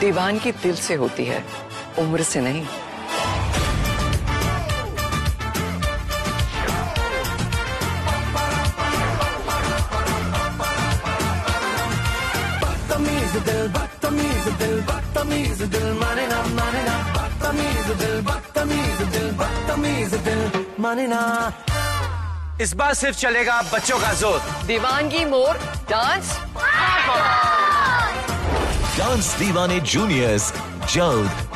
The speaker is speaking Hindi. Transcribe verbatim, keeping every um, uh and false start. दीवानगी दिल से होती है, उम्र से नहीं। बदतमीज दिल बदतमीज दिल बदतमीज दिल माने ना माने ना, बदतमीज दिल बदतमीज दिल बदतमीज दिल माने ना। इस बार सिर्फ चलेगा बच्चों का जोर। दीवानगी मोर डांस। डांस दीवाने जूनियर्स जल्द